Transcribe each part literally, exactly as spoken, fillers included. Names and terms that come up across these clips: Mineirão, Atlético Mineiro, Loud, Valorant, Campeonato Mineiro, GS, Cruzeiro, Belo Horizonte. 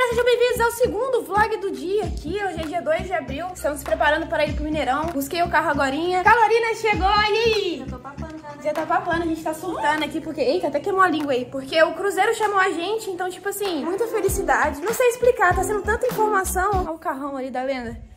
galera, sejam bem-vindos ao segundo vlog do dia aqui. Hoje é dia dois de abril, estamos se preparando para ir pro Mineirão. Busquei o carro agorinha. Calorina chegou, olha aí! Já tô papando, já, né? Já tá papando, a gente tá surtando aqui porque... Eita, até queimou a língua aí. Porque o Cruzeiro chamou a gente, então tipo assim, muita felicidade. Não sei explicar, tá sendo tanta informação. Olha o carrão ali da lenda.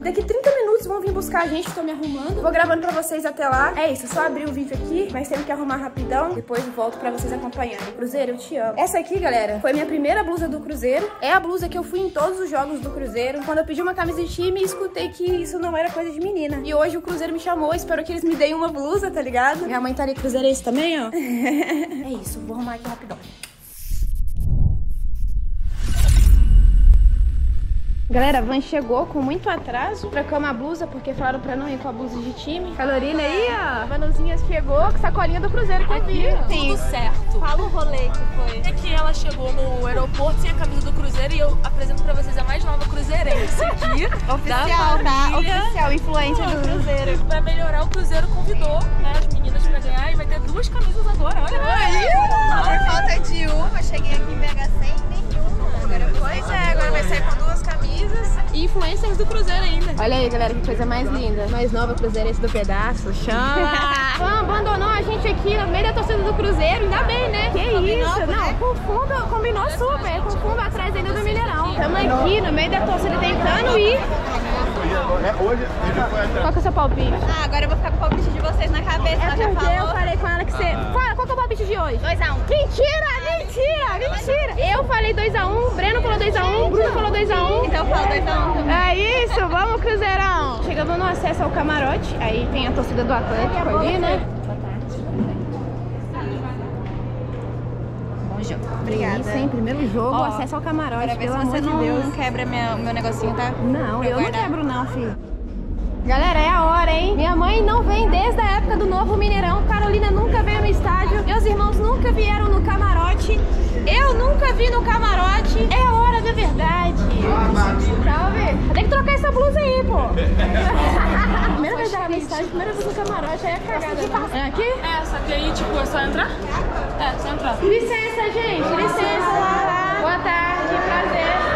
Daqui trinta minutos vão vir buscar a gente, tô me arrumando. Vou gravando pra vocês até lá. É isso, só abrir o vídeo aqui, mas temos que arrumar rapidão. Depois volto pra vocês acompanhando. Cruzeiro, eu te amo. Essa aqui, galera, foi minha primeira blusa do Cruzeiro. É a blusa que eu fui em todos os jogos do Cruzeiro. Quando eu pedi uma camisa de time, escutei que isso não era coisa de menina. E hoje o Cruzeiro me chamou, espero que eles me deem uma blusa, tá ligado? Minha mãe tá ali, cruzeirense também, ó. É isso, vou arrumar aqui rapidão. Galera, a van chegou com muito atraso. Trocamos a blusa, porque falaram pra não ir com a blusa de time. Calorina aí, ó. A Vanuzinha chegou com sacolinha do Cruzeiro que eu vi. Tudo certo. Fala o rolê que foi. É que ela chegou no aeroporto sem a camisa do Cruzeiro e eu apresento pra vocês a mais nova cruzeirense aqui. Oficial, tá? Oficial, influente do Cruzeiro. Pra melhorar, o Cruzeiro convidou, né, as meninas pra ganhar e vai ter duas camisas agora. Olha aí. Por falta de uma, cheguei aqui em B H sem nenhuma. Pois é, agora vai sair com duas camisas. E influencers do Cruzeiro ainda. Olha aí, galera, que coisa mais linda. Mais nova cruzeirense do pedaço. Chama! Fã abandonou a gente aqui no meio da torcida do Cruzeiro. Ainda bem, né? Que combinou, isso? Né? Não, com fundo combinou é super. Com fundo atrás ainda do Mineirão. Estamos aqui no meio da torcida tentando ir. Qual que é o seu palpite? Ah, agora eu vou ficar com o palpite de vocês na cabeça. É porque já eu falei com ela que você... Fala, qual que é o palpite de hoje? dois a um. Um. Mentira, mentira, mentira. Eu falei dois a um, um, Breno falou dois a um, um, Bruno falou dois a um. Um. Então eu falo dois a um também. É isso, vamos, Cruzeirão. Chegamos no acesso ao camarote, aí tem a torcida do Atlético ali, né? Boa tarde. Bom jogo. Obrigada. Isso, hein? Primeiro jogo, oh, acesso ao camarote, pelo amor de Deus. Você não quebra minha, meu negocinho, tá? Não, eu, eu não quebro não, filho. Galera, é a hora, hein? Minha mãe não vem desde a época do novo Mineirão. Carolina nunca veio no estádio. Meus irmãos nunca vieram no camarote. Eu nunca vi no camarote. É a hora da verdade. Salve! Tem que trocar essa blusa aí, pô. Primeira vez da estádio, primeira vez no camarote, aí é cagada. É aqui? É, só que aí, tipo, é só entrar? É, só entrar. Licença, gente. Licença. Olá. Boa tarde, prazer.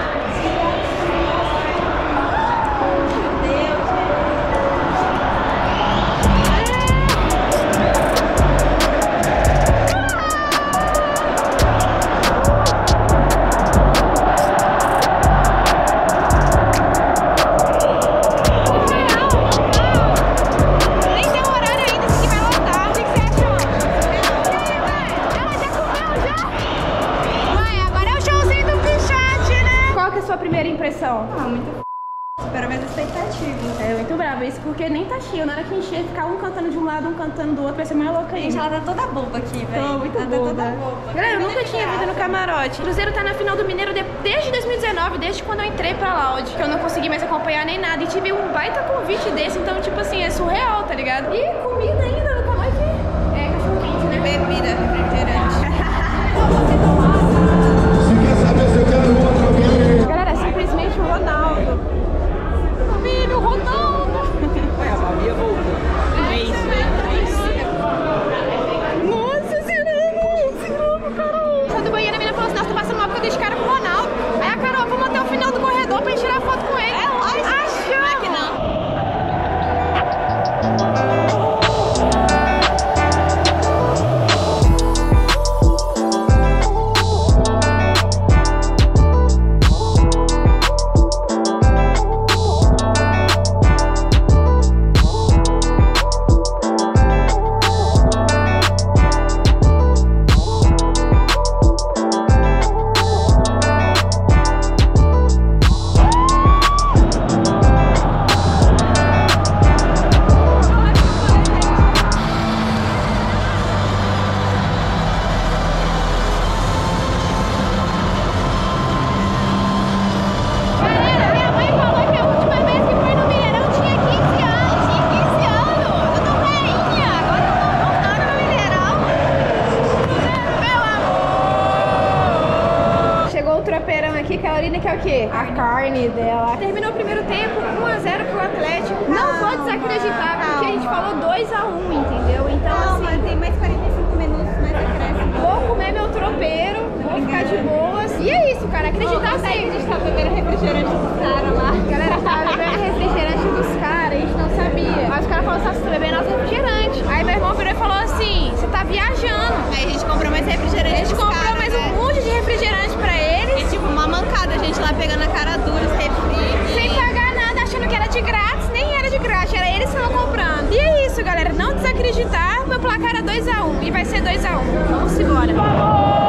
Ah, muito f... Espero mais expectativa. É, muito brava isso, porque nem tá cheio. Na hora que encher, ficar um cantando de um lado, um cantando do outro, vai ser mais louca ainda. Gente, ela tá toda boba aqui, velho. Tô muito ela boba. Tá toda boba. Galera, eu nunca tinha vindo no camarote. O Cruzeiro tá na final do Mineiro de... desde dois mil e dezenove, desde quando eu entrei pra Loud, que eu não consegui mais acompanhar nem nada. E tive um baita convite desse, então, tipo assim, é surreal, tá ligado? E comida ainda no camarote. É, cachorro quente, né? Bebida, refrigerante. Se quer saber se eu quero outro alguém... Galera, simplesmente o Ronaldo. Filho, o Ronaldo! Ué, a Maria voltou. É isso, é isso. Nossa, Cirano! Cirano, Carol! Só do banheiro, a menina falou assim, nossa, tô passando mal porque eu deixo cara pro Ronaldo. Aí a Carol, vamos até o final do corredor pra gente tirar foto com ele. É lógico. Achamos! Aqui não. Que é o quê? A carne dela. Terminou o primeiro tempo, um a zero pro Atlético. Calma, não vou desacreditar, calma. Porque a gente falou dois a um, entendeu? Então, calma, assim... tem mais quarenta e cinco minutos, mais acréscimo. vou comer meu tropeiro, vou ficar de boas. E é isso, cara, acreditar sempre. Assim. A gente tá bebendo refrigerante dos caras lá. A galera tava bebendo refrigerante dos caras, a gente não sabia. Mas o cara falou, tá bebendo nosso refrigerante. Aí meu irmão virou e falou assim, você tá viajando. Aí a gente comprou mais refrigerante. A gente comprou cara, mais né? um monte de refrigerante pra eles. É tipo uma mancada, a gente lá pegando a cara dura, os refri. Sem pagar nada, achando que era de grátis, nem era de grátis, era eles que estavam comprando. E é isso, galera, não desacreditar, meu placar era dois a um e vai ser dois a um. Vamos embora.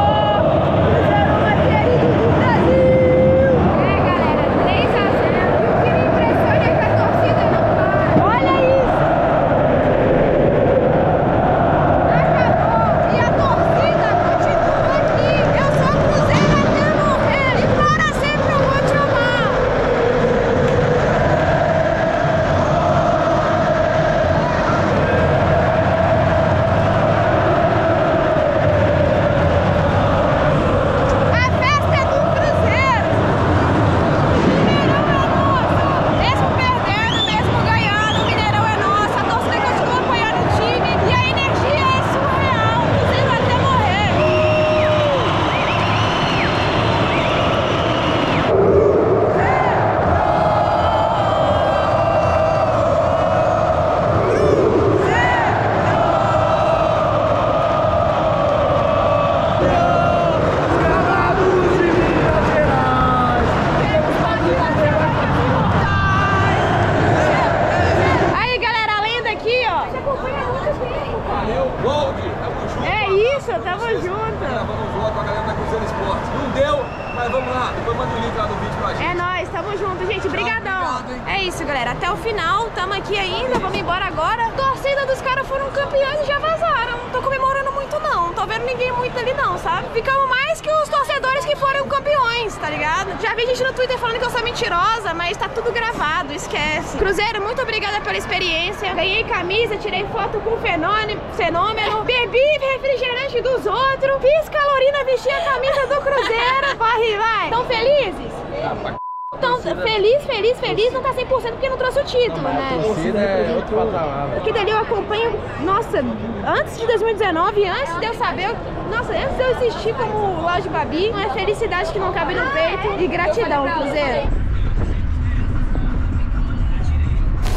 Cruzeiro, muito obrigada pela experiência. Ganhei camisa, tirei foto com o fenômeno, fenômeno. Bebi refrigerante dos outros, fiz calorina, vesti a camisa do Cruzeiro. Vai, vai. Estão felizes? Ah, Tão feliz, feliz, feliz, não tá cem por cento porque não trouxe o título, não, né? A torcida é outro patamar, velho. Porque dali eu acompanho, nossa, antes de dois mil e dezenove, antes de eu saber, eu, nossa, antes de eu existir como Loud Babi, uma felicidade que não cabe no peito e gratidão, Cruzeiro.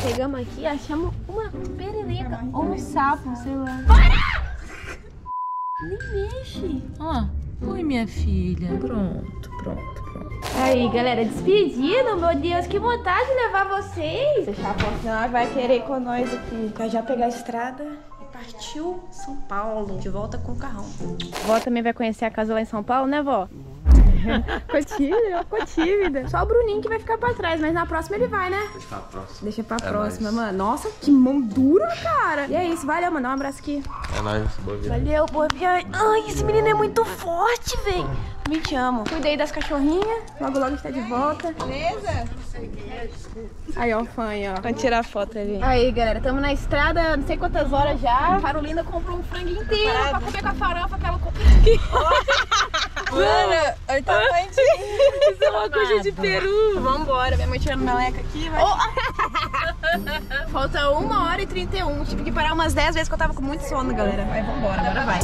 Chegamos aqui e achamos uma perereca ou um sapo, sei lá. Para! Nem mexe. Ó, oh. Oi, minha filha. Pronto, pronto, pronto. Aí, galera, despedida. Meu Deus, que vontade de levar vocês. Fechar a porta, senão ela vai querer ir com nós aqui. Vai já pegar a estrada e partiu São Paulo. De volta com o carrão. A vó também vai conhecer a casa lá em São Paulo, né, vó? Ficou tímida, ficou tímida. Só o Bruninho que vai ficar pra trás, mas na próxima ele vai, né? Deixa pra próxima. Deixa pra é próxima, nóis. Mano. Nossa, que mão dura, cara. E é isso, valeu, mano. Um abraço aqui. É nóis, boa viagem. Valeu, boa viagem. Ai, esse menino é muito forte, velho. Me te amo. Cuidei das cachorrinhas, logo logo a gente tá de volta. Beleza? Aí, ó, o fã aí, ó. Vamos tirar a foto ali. Aí, galera, tamo na estrada, não sei quantas horas já. A Carolina comprou um frango inteiro tá pra comer com a farofa que ela comprou aqui. Mano, olha o tamanho de... Isso é uma coisa de peru. Vambora, minha mãe tirando meleca aqui, vai. Oh. Falta uma hora e trinta e um. Tive que parar umas dez vezes que eu tava com muito sono, galera. Vai, vambora, agora vai.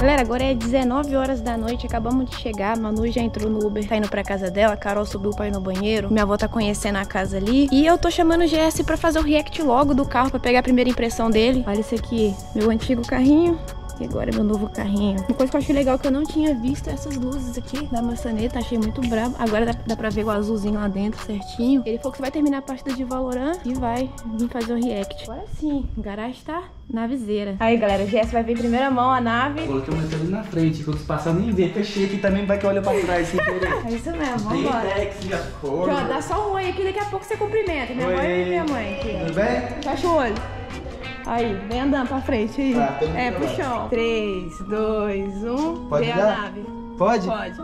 Galera, agora é dezenove horas da noite, acabamos de chegar, a Manu já entrou no Uber, tá indo pra casa dela, a Carol subiu pra ir no banheiro, minha avó tá conhecendo a casa ali, e eu tô chamando o G S pra fazer o react logo do carro, pra pegar a primeira impressão dele. Olha esse aqui, meu antigo carrinho. E agora meu novo carrinho. Uma coisa que eu achei legal que eu não tinha visto essas luzes aqui da maçaneta, achei muito brabo. Agora dá, dá pra ver o azulzinho lá dentro certinho. Ele falou que vai terminar a partida de Valorant e vai vir fazer o react. Agora sim, o garagem tá na viseira. Aí galera, o G S vai ver em primeira mão a nave. Eu coloquei o motor ali na frente, quando se passar nem vê. Fechei aqui também, vai que olha pra trás sem querer. É isso mesmo, vambora. Então, dá só um oi aqui, daqui a pouco você cumprimenta. Minha oi. Mãe e minha mãe aqui. Tudo bem? Fecha o olho. Aí, vem andando pra frente aí. Tá, é, pro chão. três, dois, um. Pode ver a nave. Pode? Pode.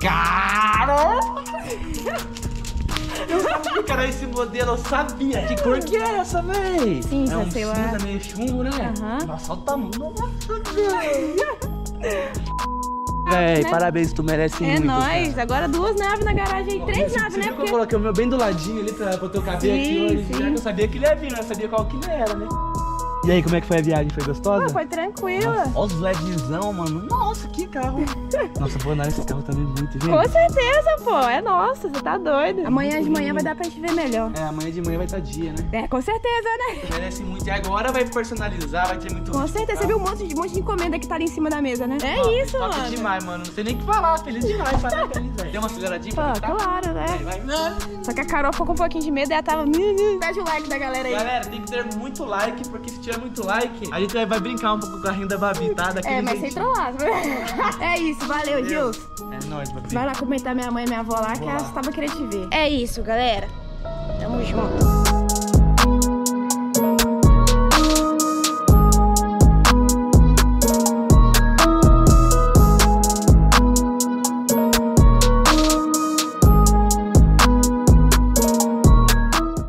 Cara! Eu sabia que era esse modelo, eu sabia. Que cor que é essa, véi? Cinza, é um sei lá. Cinza meio chumbo, né? Aham. Uhum. Nossa, olha o tamanho. Véi, né? Parabéns, tu merece é muito. É nóis, cara. Agora duas naves na garagem, três naves, né? Porque eu coloquei o meu bem do ladinho ali pra botar o cabelo sim, aqui hoje. Sim. Eu sabia que ele ia vir, não sabia qual que não era, né? E aí, como é que foi a viagem? Foi gostosa? Pô, foi tranquila. Nossa, olha os LEDzão, mano. Nossa, que carro. Nossa, vou andar nesse carro também muito, gente. Com certeza, pô. É nossa, você tá doido. Amanhã de manhã vai dar pra gente ver melhor. É, amanhã de manhã vai estar tá dia, né? É, com certeza, né? Merece muito. E agora vai personalizar, vai ter muito... Com certeza. Você viu um monte de, um monte de encomenda que tá ali em cima da mesa, né? É pô, isso, mano. Top demais, mano. Não sei nem o que falar. Feliz demais. Parabéns, feliz, velho. Deu uma aceleradinha pra pô, claro, né? Vai, vai. Só que a Carol ficou com um pouquinho de medo e ela tava... Pede o like da galera aí. Galera, tem que ter muito like, porque se tiver muito like, a gente vai brincar um pouco com o carrinho da Babi, tá? Daquele é, mas sem trollar. É isso, valeu, Gilson. É nóis, Babi. Vai lá comentar minha mãe e minha avó lá, que elas estavam querendo te ver. É isso, galera. Tamo junto.